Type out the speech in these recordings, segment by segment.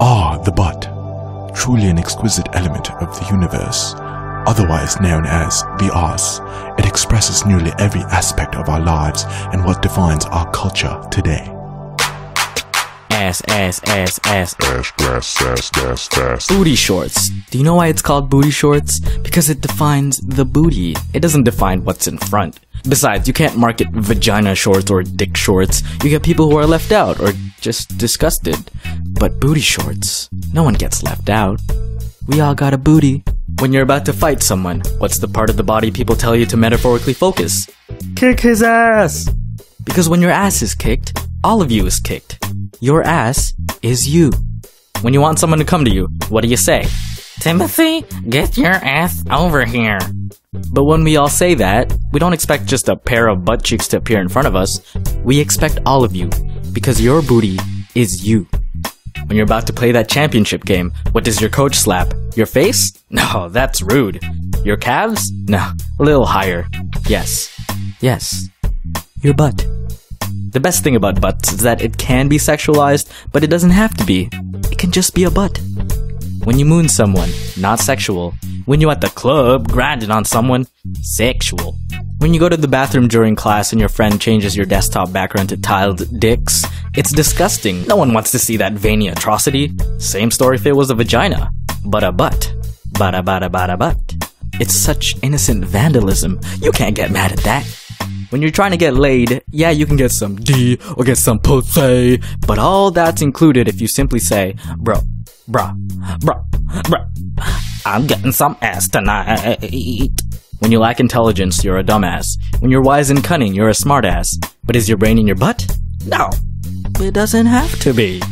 are the Bud, truly an exquisite element of the universe, otherwise known as the Arts. It expresses nearly every aspect of our lives and what defines our culture today. Booty shorts. Do you know why it's called booty shorts? Because it defines the booty. It doesn't define what's in front. Besides, you can't market vagina shorts or dick shorts. You get people who are left out or just disgusted. But booty shorts, no one gets left out. We all got a booty. When you're about to fight someone, what's the part of the body people tell you to metaphorically focus? Kick his ass! Because when your ass is kicked, all of you is kicked. Your ass is you. When you want someone to come to you, what do you say? Timothy, get your ass over here. But when we all say that, we don't expect just a pair of butt cheeks to appear in front of us. We expect all of you, because your booty is you. When you're about to play that championship game, what does your coach slap? Your face? No, that's rude. Your calves? No, a little higher. Yes. Yes. Your butt. The best thing about butts is that it can be sexualized, but it doesn't have to be. It can just be a butt. When you moon someone, not sexual. When you're at the club, grinding on someone, sexual. When you go to the bathroom during class and your friend changes your desktop background to tiled dicks, it's disgusting. No one wants to see that veiny atrocity. Same story if it was a vagina, but a butt. Bada bada bada butt. It's such innocent vandalism. You can't get mad at that. When you're trying to get laid, yeah, you can get some D or get some pussy, but all that's included if you simply say, bro, bruh, bruh, bruh, I'm getting some ass tonight. When you lack intelligence, you're a dumbass. When you're wise and cunning, you're a smartass. But is your brain in your butt? No, it doesn't have to be.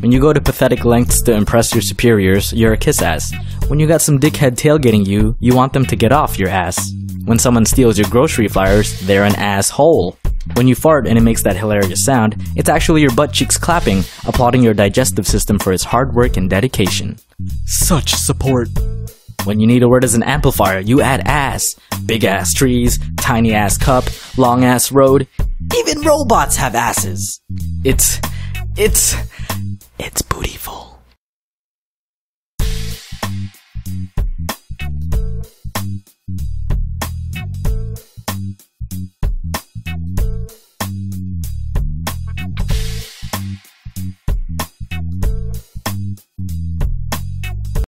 When you go to pathetic lengths to impress your superiors, you're a kiss ass. When you got some dickhead tailgating you, you want them to get off your ass. When someone steals your grocery flyers, they're an asshole. When you fart and it makes that hilarious sound, it's actually your butt cheeks clapping, applauding your digestive system for its hard work and dedication. Such support. When you need a word as an amplifier, you add ass. Big ass trees, tiny ass cup, long ass road. Even robots have asses. It's bootyful.